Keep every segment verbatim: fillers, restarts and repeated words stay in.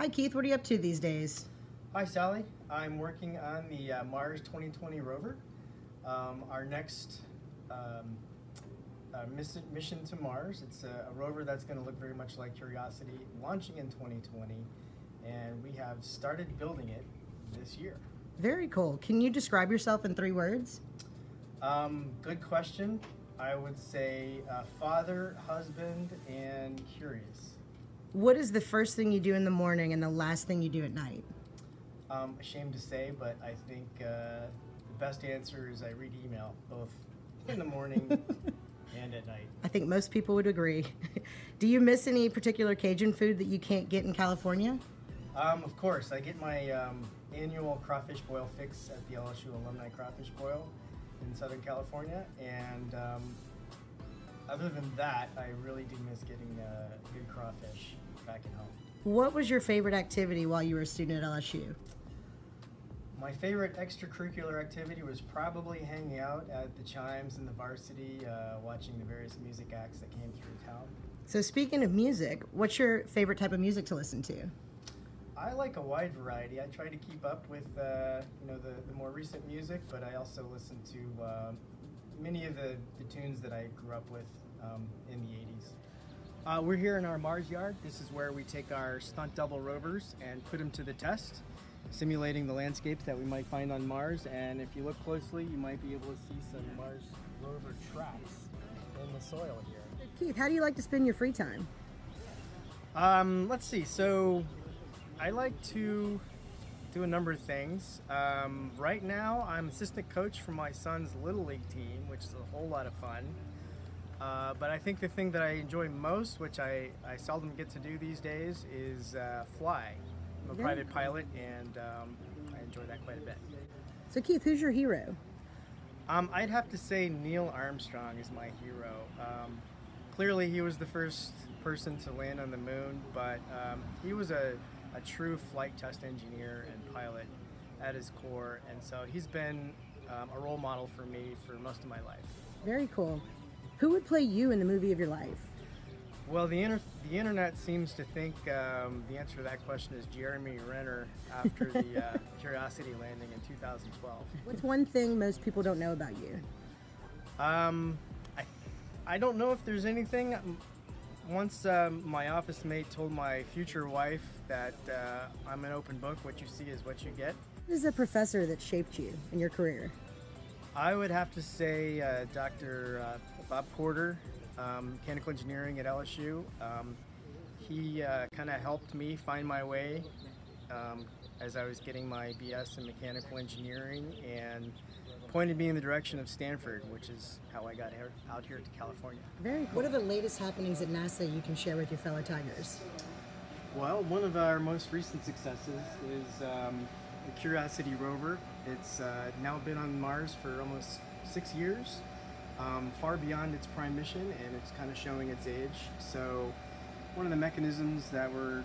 Hi Keith, what are you up to these days? Hi Sally, I'm working on the uh, Mars twenty twenty rover. Um, our next um, uh, mission to Mars. It's a, a rover that's going to look very much like Curiosity, launching in twenty twenty, and we have started building it this year. Very cool. Can you describe yourself in three words? Um, good question. I would say uh, father, husband, and curious. What is the first thing you do in the morning and the last thing you do at night? Um, ashamed to say, but I think uh, the best answer is I read email, both in the morning and at night. I think most people would agree. Do you miss any particular Cajun food that you can't get in California? Um, of course. I get my um, annual crawfish boil fix at the L S U Alumni Crawfish Boil in Southern California, and um, other than that, I really do miss getting uh, good crawfish back at home. What was your favorite activity while you were a student at L S U? My favorite extracurricular activity was probably hanging out at the Chimes and the Varsity, uh, watching the various music acts that came through town. So speaking of music, what's your favorite type of music to listen to? I like a wide variety. I try to keep up with uh, you know, the, the more recent music, but I also listen to uh, many of the, the tunes that I grew up with um, in the eighties. Uh, we're here in our Mars yard. This is where we take our stunt double rovers and put them to the test, simulating the landscapes that we might find on Mars. And if you look closely, you might be able to see some Mars rover tracks in the soil here. Keith, how do you like to spend your free time? Um, let's see. So, I like to do a number of things. Um, right now, I'm assistant coach for my son's Little League team, which is a whole lot of fun. Uh, but I think the thing that I enjoy most, which I, I seldom get to do these days, is uh, fly. I'm a Very private cool. pilot, and um, I enjoy that quite a bit. So Keith, who's your hero? Um, I'd have to say Neil Armstrong is my hero. Um, clearly, he was the first person to land on the moon, but um, he was a a true flight test engineer and pilot at his core, and so he's been um, a role model for me for most of my life. Very cool. Who would play you in the movie of your life? Well, the, inter the internet seems to think um, the answer to that question is Jeremy Renner after the uh, Curiosity landing in two thousand twelve. What's one thing most people don't know about you? Um, I, I don't know if there's anything. Once um, my office mate told my future wife that uh, I'm an open book, what you see is what you get. Who is a professor that shaped you in your career? I would have to say uh, Doctor Uh, Bob Porter, um, Mechanical Engineering at L S U. Um, he uh, kind of helped me find my way um, as I was getting my B S in Mechanical Engineering, and pointed me in the direction of Stanford, which is how I got out here to California. Very cool. What are the latest happenings at NASA you can share with your fellow Tigers? Well, one of our most recent successes is um, the Curiosity rover. It's uh, now been on Mars for almost six years, um, far beyond its prime mission, and it's kind of showing its age. So one of the mechanisms that we're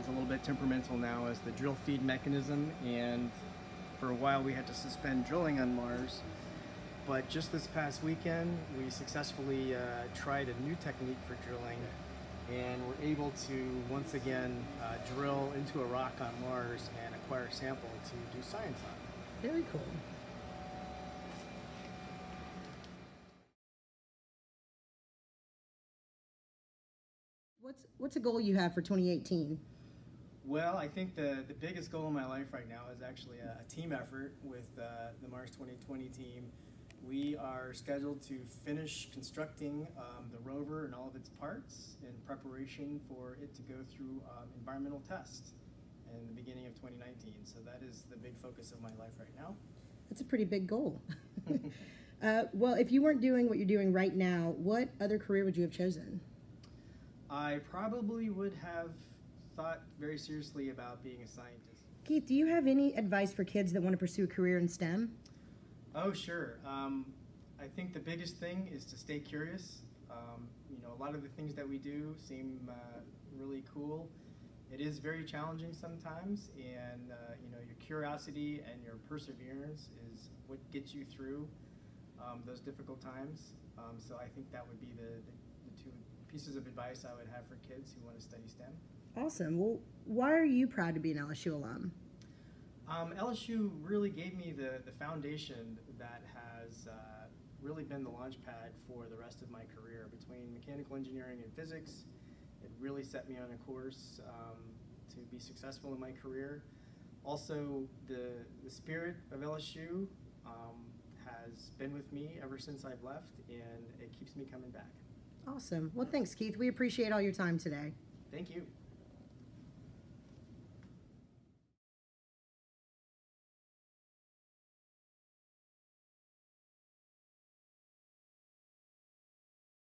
is a little bit temperamental now is the drill feed mechanism, and for a while we had to suspend drilling on Mars, but just this past weekend we successfully uh, tried a new technique for drilling, and were able to once again uh, drill into a rock on Mars and acquire a sample to do science on. Very cool. What's, what's a goal you have for twenty eighteen? Well, I think the, the biggest goal in my life right now is actually a, a team effort with uh, the Mars twenty twenty team. We are scheduled to finish constructing um, the rover and all of its parts in preparation for it to go through um, environmental tests in the beginning of twenty nineteen. So that is the big focus of my life right now. That's a pretty big goal. uh, well, if you weren't doing what you're doing right now, what other career would you have chosen? I probably would have thought very seriously about being a scientist. Keith, do you have any advice for kids that want to pursue a career in STEM? Oh, sure. Um, I think the biggest thing is to stay curious. Um, you know, a lot of the things that we do seem uh, really cool. It is very challenging sometimes, and uh, you know, your curiosity and your perseverance is what gets you through um, those difficult times. Um, so I think that would be the, the, the two pieces of advice I would have for kids who want to study STEM. Awesome. Well, Why are you proud to be an L S U alum? Um, L S U really gave me the, the foundation that has uh, really been the launch pad for the rest of my career. Between mechanical engineering and physics, it really set me on a course um, to be successful in my career. Also, the, the spirit of L S U um, has been with me ever since I've left, and it keeps me coming back. Awesome. Well, thanks, Keith. We appreciate all your time today. Thank you.